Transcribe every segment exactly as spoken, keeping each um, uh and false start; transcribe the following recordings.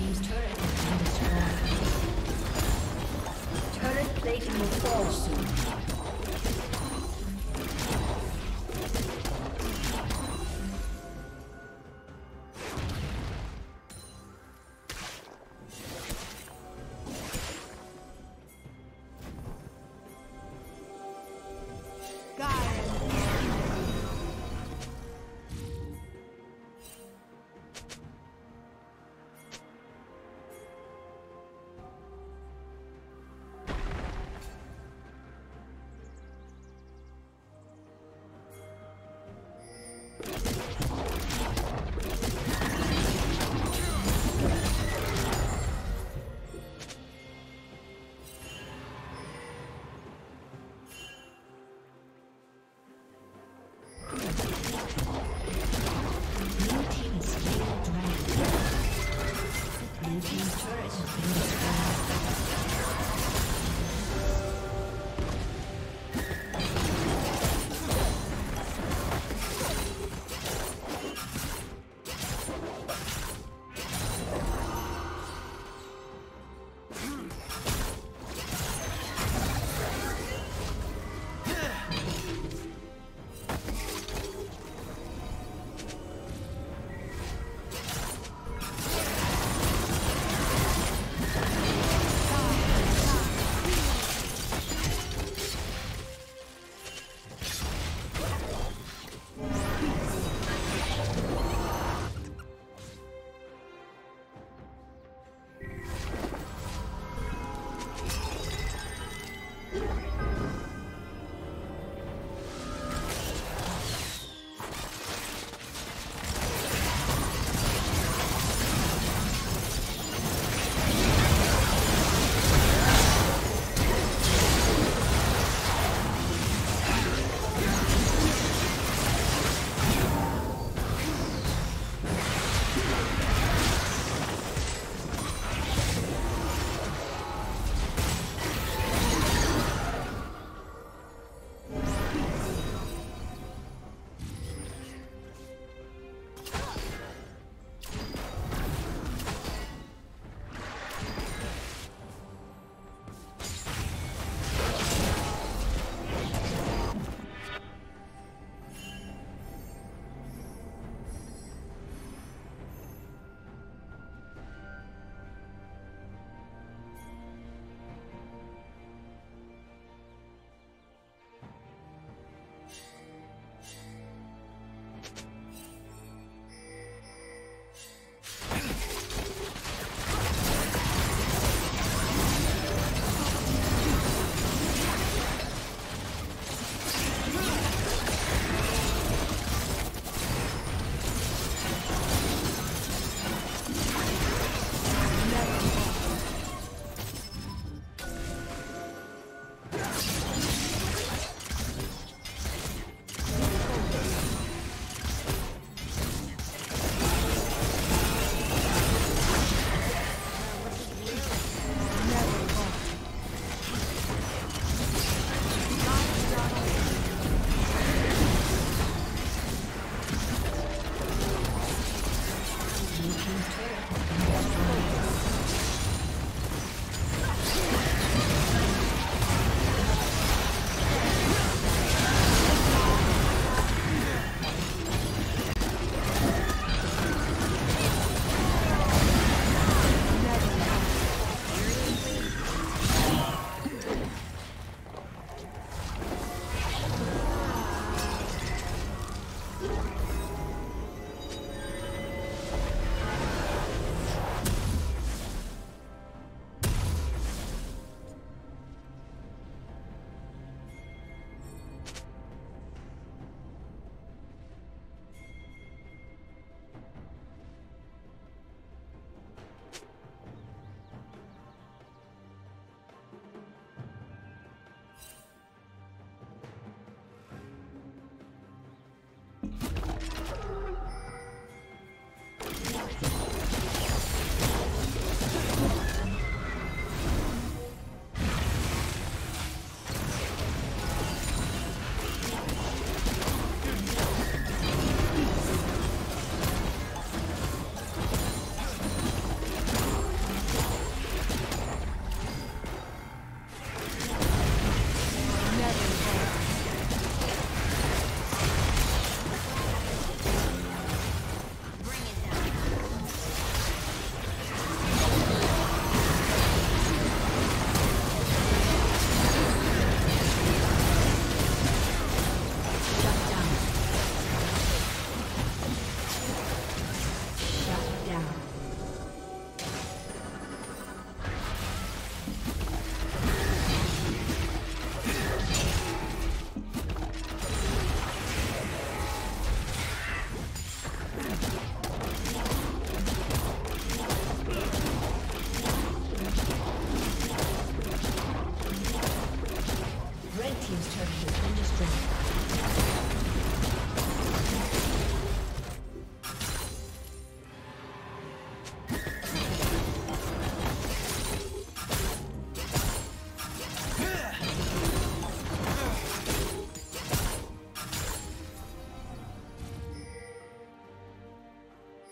team's turret has been destroyed. Turret plating will fall soon.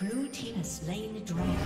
Blue team has slain the dragon.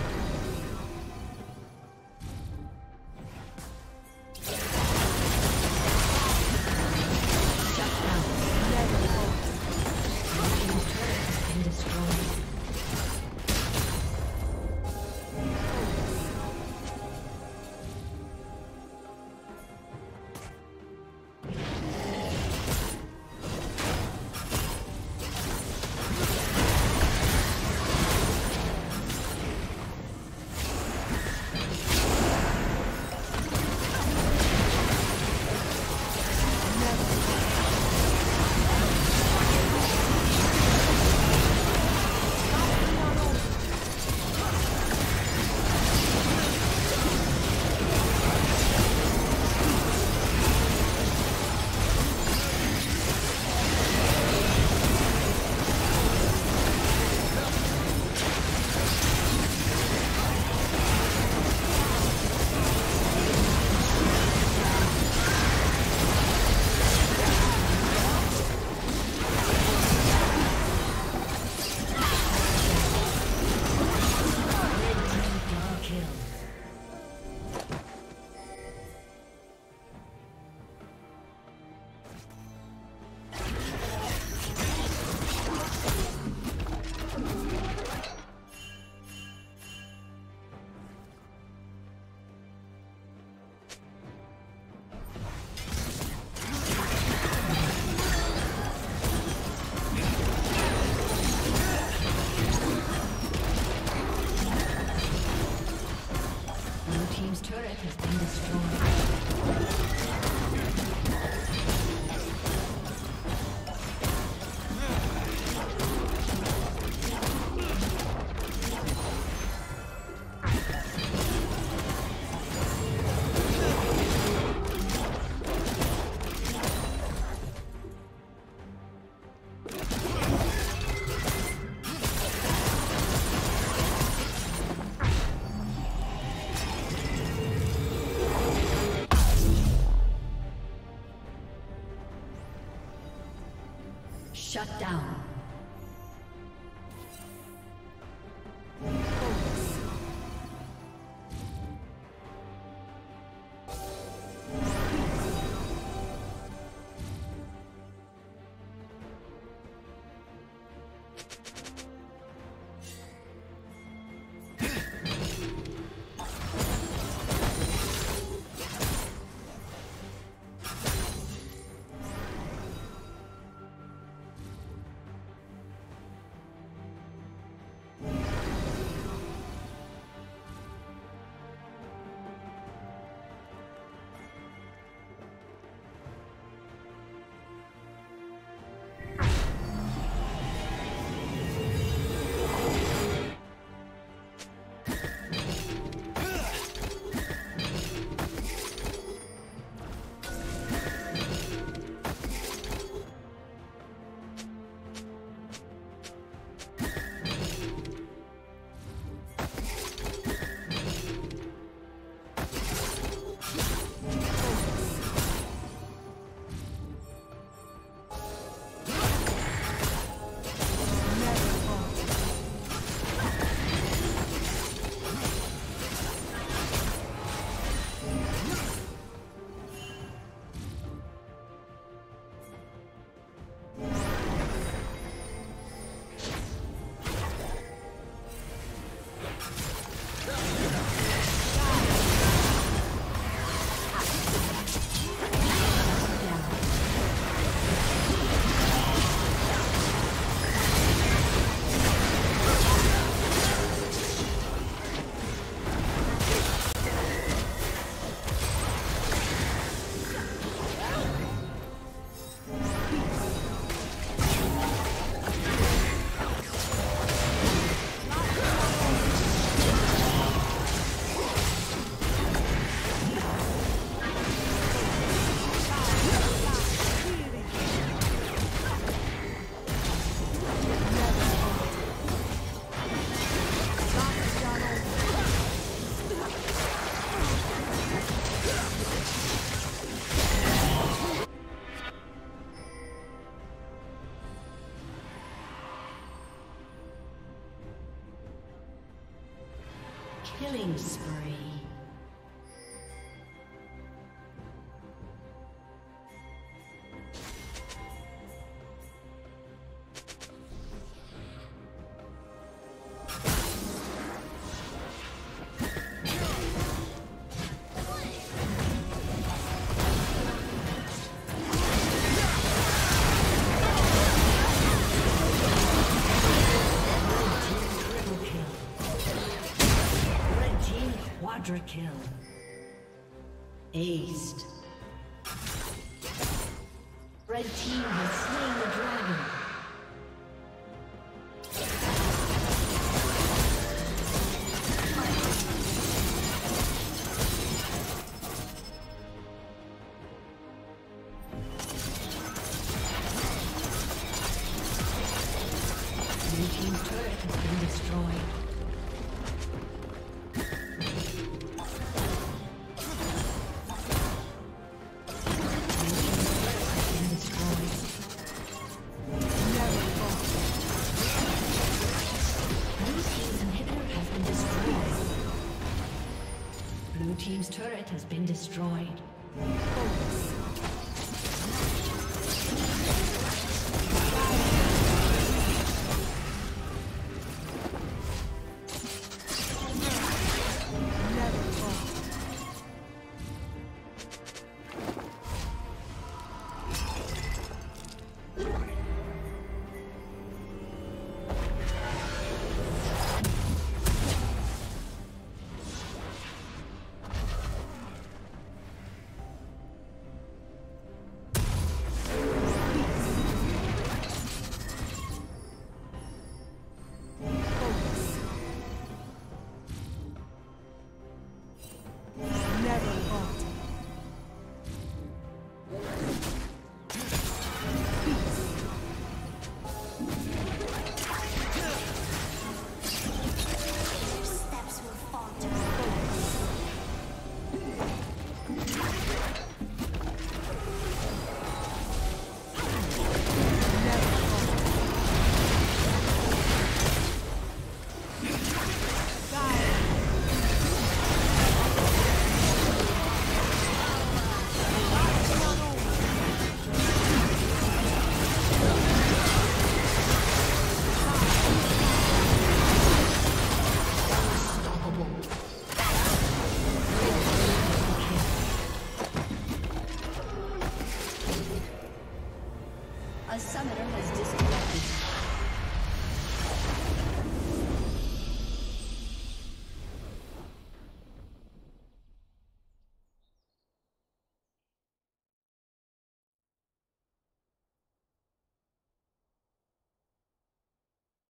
Killing spree. Quadra kill. Aced. Red team has slain the dragon. Blue team's turret has been destroyed. Focus.